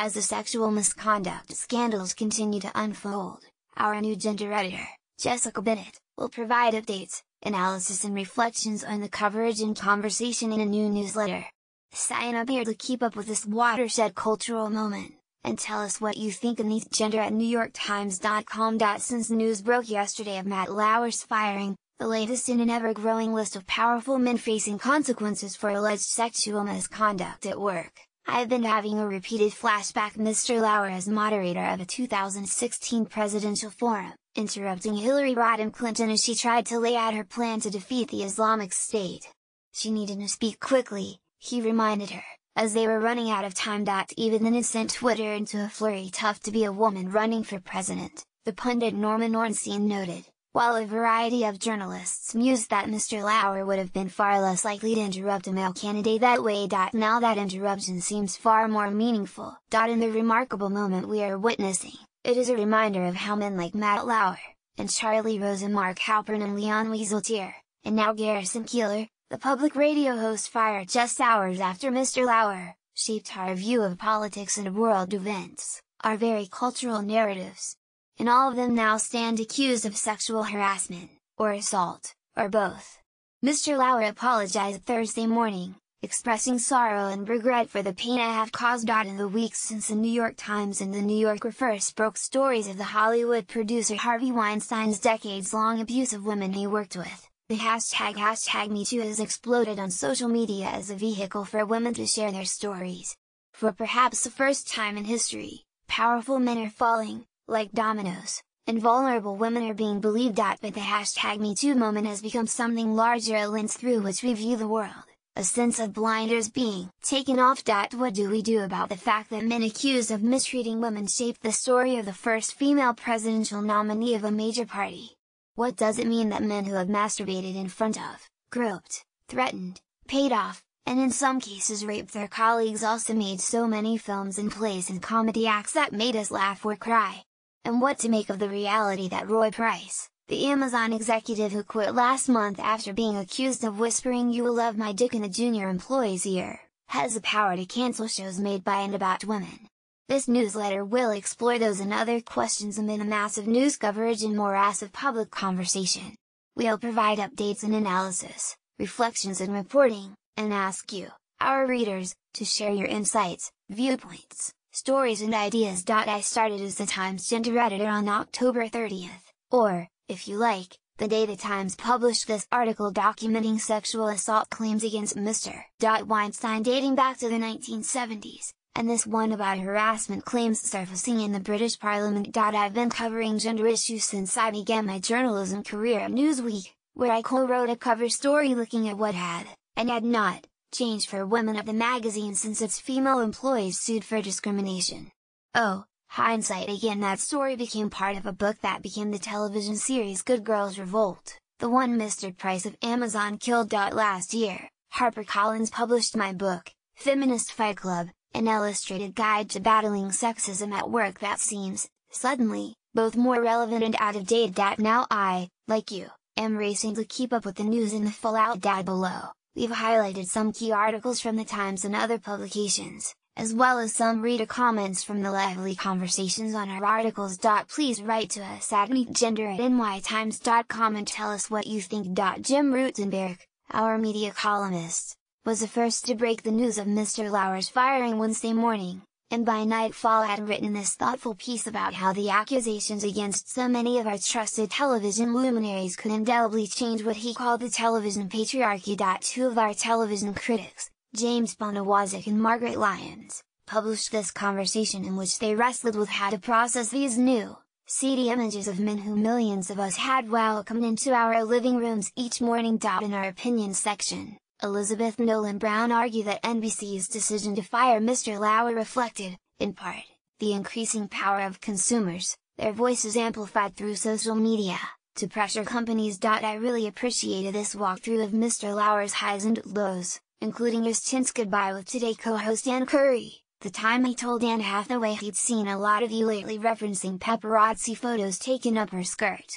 As the sexual misconduct scandals continue to unfold, our new gender editor, Jessica Bennett, will provide updates, analysis and reflections on the coverage and conversation in a new newsletter. Sign up here to keep up with this watershed cultural moment, and tell us what you think of these gender at NewYorkTimes.com. Since news broke yesterday of Matt Lauer's firing, the latest in an ever-growing list of powerful men facing consequences for alleged sexual misconduct at work, I've been having a repeated flashback Mr. Lauer as moderator of a 2016 presidential forum, interrupting Hillary Rodham Clinton as she tried to lay out her plan to defeat the Islamic State. She needed to speak quickly, he reminded her, as they were running out of time. Even then it sent Twitter into a flurry. Tough to be a woman running for president, the pundit Norman Ornstein noted, while a variety of journalists mused that Mr. Lauer would have been far less likely to interrupt a male candidate that way. Now that interruption seems far more meaningful. In the remarkable moment we are witnessing, it is a reminder of how men like Matt Lauer, and Charlie Rose and Mark Halpern and Leon Wieseltier, and now Garrison Keillor, the public radio host fired just hours after Mr. Lauer, shaped our view of politics and world events, our very cultural narratives. And all of them now stand accused of sexual harassment, or assault, or both. Mr. Lauer apologized Thursday morning, expressing sorrow and regret for the pain I have caused. In the weeks since the New York Times and the New Yorker first broke stories of the Hollywood producer Harvey Weinstein's decades-long abuse of women he worked with, the #MeToo has exploded on social media as a vehicle for women to share their stories. For perhaps the first time in history, powerful men are falling, like dominoes, and vulnerable women are being believed. But the #MeToo moment has become something larger, a lens through which we view the world, a sense of blinders being taken off. What do we do about the fact that men accused of mistreating women shaped the story of the first female presidential nominee of a major party? What does it mean that men who have masturbated in front of, groped, threatened, paid off, and in some cases raped their colleagues also made so many films and plays and comedy acts that made us laugh or cry? And what to make of the reality that Roy Price, the Amazon executive who quit last month after being accused of whispering "you will love my dick" in a junior employee's ear, has the power to cancel shows made by and about women? This newsletter will explore those and other questions amid the massive news coverage and morass of public conversation. We'll provide updates and analysis, reflections and reporting, and ask you, our readers, to share your insights, viewpoints, stories and ideas. I started as the Times gender editor on October 30th, or, if you like, the day the Times published this article documenting sexual assault claims against Mr. Weinstein dating back to the 1970s, and this one about harassment claims surfacing in the British Parliament. I've been covering gender issues since I began my journalism career at Newsweek, where I co-wrote a cover story looking at what had, and had not, changed for women of the magazine since its female employees sued for discrimination. Oh, hindsight again. That story became part of a book that became the television series Good Girls Revolt, the one Mr. Price of Amazon killed. Last year, HarperCollins published my book, Feminist Fight Club, an illustrated guide to battling sexism at work that seems, suddenly, both more relevant and out of date. Now I, like you, am racing to keep up with the news and the fallout. Below, we've highlighted some key articles from the Times and other publications, as well as some reader comments from the lively conversations on our articles. Please write to us at gender@nytimes.com and tell us what you think. Jim Rutenberg, our media columnist, was the first to break the news of Mr. Lauer's firing Wednesday morning, and by nightfall had written this thoughtful piece about how the accusations against so many of our trusted television luminaries could indelibly change what he called the television patriarchy. Two of our television critics, James Bonawazick and Margaret Lyons, published this conversation in which they wrestled with how to process these new, seedy images of men who millions of us had welcomed into our living rooms each morning. In our opinion section, Elizabeth Nolan Brown argued that NBC's decision to fire Mr. Lauer reflected, in part, the increasing power of consumers, their voices amplified through social media, to pressure companies. I really appreciated this walkthrough of Mr. Lauer's highs and lows, including his tense goodbye with Today co-host Ann Curry, the time he told Anne Hathaway he'd seen a lot of you lately referencing paparazzi photos taken up her skirt.